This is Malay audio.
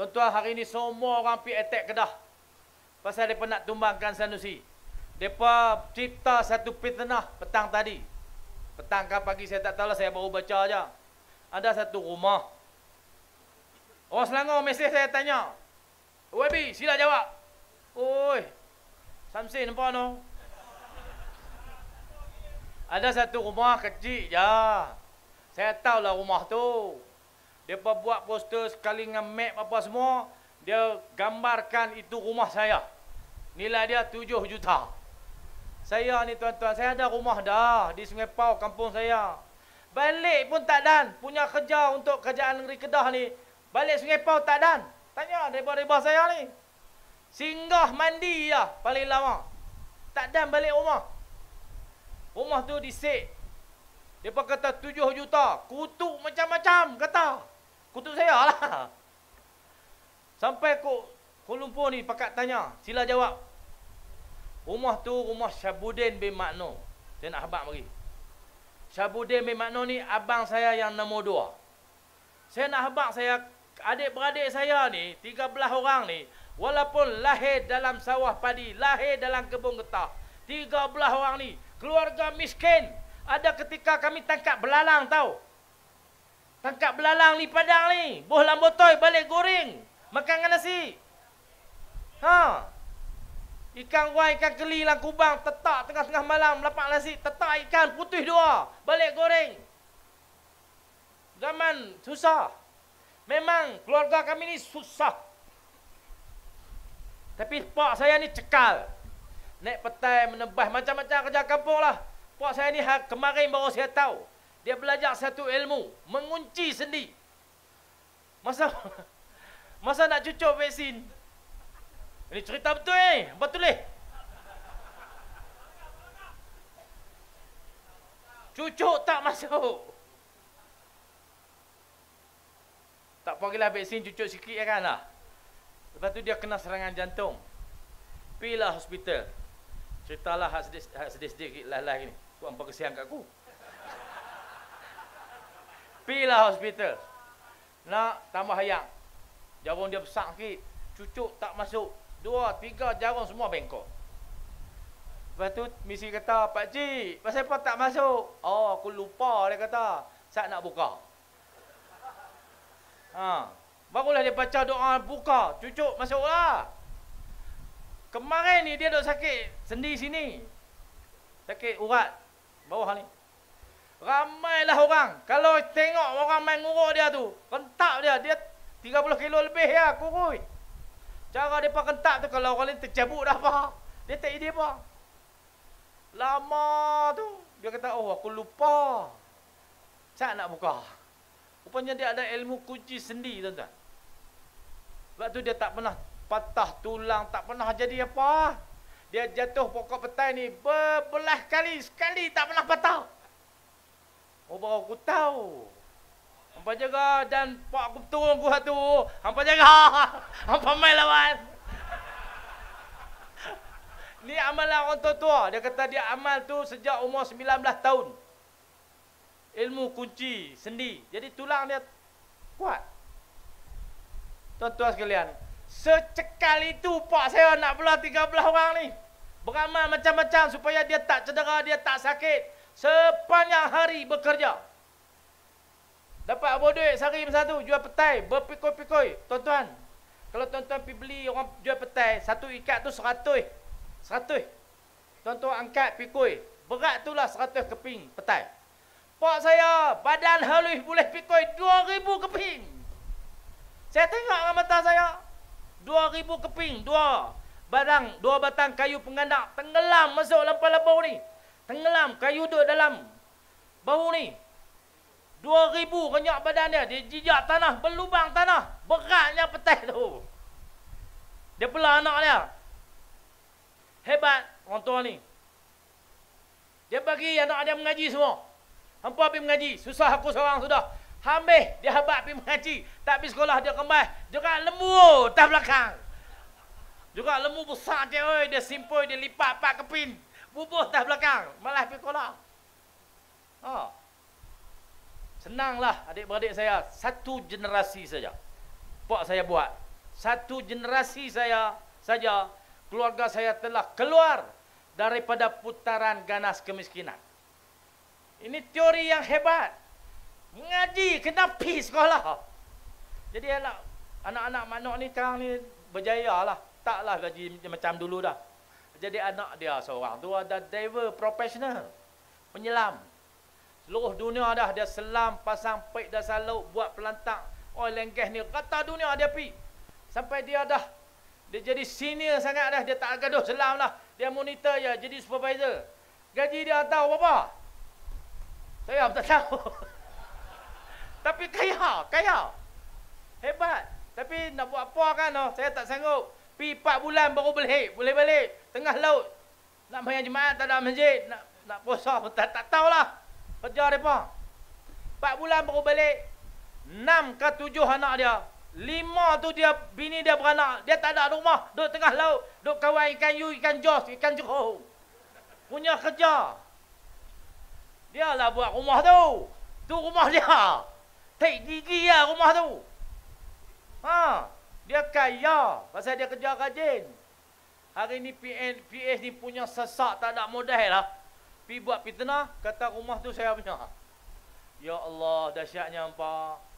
Tuan-tuan, hari ini semua orang pergi attack Kedah. Pasal mereka nak tumbangkan Sanusi. Mereka cipta satu fitnah petang tadi. Petang ke pagi saya tak tahulah, saya baru baca aja. Ada satu rumah. Orang Selangor mesej saya tanya. WB, sila jawab. Oi, Samsin nampak no? Ada satu rumah kecil je. Saya tahulah rumah tu. Mereka buat poster sekali dengan map apa semua. Dia gambarkan itu rumah saya. Nilai dia 7 juta. Saya ni tuan-tuan, saya ada rumah dah di Sungai Pau, kampung saya. Balik pun tak dan. Punya kerja untuk kerajaan negeri Kedah ni. Balik Sungai Pau tak dan. Tanya daripada saya ni. Singgah mandi lah paling lama. Tak dan balik rumah. Rumah tu di Sik. Mereka kata 7 juta. Kutuk macam-macam kata. Kutuk saya lah. Sampai Kuala Lumpur ni pakat tanya. Sila jawab. Rumah tu rumah Sabudin bin Maknu. Saya nak habaq bagi. Sabudin bin Maknu ni abang saya yang nombor 2. Saya nak habaq saya. Adik-beradik saya ni. 13 orang ni. Walaupun lahir dalam sawah padi. Lahir dalam kebun getah. 13 orang ni. Keluarga miskin. Ada ketika kami tangkap belalang tau. Tangkap belalang ni padang ni. Buah lambotoy balik goreng. Makan dengan nasi. Ha. Ikan wai, ikan keli, lang kubang, tetak tengah-tengah malam, lapak nasi, tetak ikan, putih 2, balik goreng. Zaman susah. Memang keluarga kami ni susah. Tapi pak saya ni cekal. Naik petai, menebas, macam-macam kerja kampung lah. Pak saya ni kemarin baru saya tahu. Dia belajar satu ilmu. Mengunci sendi. Masa nak cucuk vaksin. Ini cerita betul ni. Apa tulis? Cucuk tak masuk. Tak panggil lah vaksin, cucuk sikit ya kan lah. Lepas tu dia kena serangan jantung. Pilah hospital. Ceritalah hak sedih-sedih lah ni. Tuan berkesian kat aku. Pilah hospital. Nak tambah hayang. Jarum dia besar sikit. Cucuk tak masuk. 2, 3 jarum semua bengkok. Lepas tu misi kata, Pak Cik, pasal apa tak masuk? Oh, aku lupa dia kata. Saat nak buka. Ha. Barulah dia baca doa buka. Cucuk masuklah. Kemarin ni dia duk sakit. Sendi sini. Sakit urat. Bawah ni. Ramailah orang. Kalau tengok orang main nguruk dia tu, kentak dia. Dia 30 kilo lebih ya kurui. Cara mereka kentak tu kalau orang lain tercabut dah apa. Dia tak idea apa. Lama tu. Dia kata, oh aku lupa. Saya nak buka. Rupanya dia ada ilmu kunci sendi tuan-tuan. Sebab tu dia tak pernah patah tulang. Tak pernah jadi apa. Dia jatuh pokok petai ni berbelah kali. Sekali tak pernah patah. Oh, baru aku tahu. Hampa jaga dan pak aku turun aku satu. Hampa jaga. Hampa main lawan. Ni amalan orang tua-tua. Dia kata dia amal tu sejak umur 19 tahun. Ilmu kunci sendi. Jadi tulang dia kuat. Tuan-tuan sekalian. Secekal itu pak saya nak belah 13 orang ni. Beramal macam-macam supaya dia tak cedera, dia tak sakit. Sepanjang hari bekerja. Dapat apa duit sehari masa tu. Jual petai. Berpikoi-pikoi. Tuan-tuan. Kalau tuan-tuan pergi beli orang jual petai. Satu ikat tu 100. Tuan-tuan angkat pikoi. Berat tu lah 100 keping petai. Pak saya badan halus boleh pikoi 2,000 keping. Saya tengok dengan mata saya. 2,000 keping. 2 batang kayu pengandak. Tenggelam masuk lampau-lampau ni. Tenggelam, kayu duduk dalam bahu ni. 2,000 kenyak badan dia. Dia jijak tanah, berlubang tanah. Beratnya petai tu. Dia pelah anak dia. Hebat orang tua ni. Dia bagi anak dia mengaji semua. Hampa pergi mengaji. Susah aku seorang sudah. Habis dia habaq pergi mengaji. Tak pergi sekolah dia kembali. Juga lembu atas belakang. Juga lembu besar dia. Dia simpul, dia lipat-lipat keping. Bubuh dah belakang. Malah pergi kolah. Ha. Senanglah adik-beradik saya. Satu generasi saja. Pak saya buat. Satu generasi saya saja, keluarga saya telah keluar daripada putaran ganas kemiskinan. Ini teori yang hebat. Mengaji, kenapi sekolah. Jadi anak-anak Maknu ni sekarang ni berjaya lah. Taklah gaji macam dulu dah. Jadi anak dia seorang tu ada diver profesional. Penyelam. Seluruh dunia dah dia selam, pasang paik dasar laut, buat pelantang. Oil and gas ni rata dunia dia pi. Sampai dia dah. Dia jadi senior sangat dah. Dia tak gaduh selam lah. Dia monitor je. Jadi supervisor. Gaji dia tahu apa? Saya tak tahu. Tapi kaya. Hebat. Tapi nak buat apa kan? Oh, saya tak sanggup. Pi 4 bulan baru boleh balik. Tengah laut. Nak main jemaat tak ada masjid. Nak puasa pun tak tahulah. Kerja mereka. 4 bulan baru balik. 6 ke 7 anak dia. 5 tu dia, bini dia beranak. Dia tak ada rumah. Duduk tengah laut. Duduk kawan ikan yu, ikan jos, ikan jeruk. Punya kerja. Dia lah buat rumah tu. Tu rumah dia. Take gigi lah rumah tu. Ha, dia kaya. Pasal dia kerja rajin. Hari ni PH ni punya sesak tak ada modal lah. Pergi buat fitnah, kata rumah tu saya punya. Ya Allah, dahsyatnya hampa.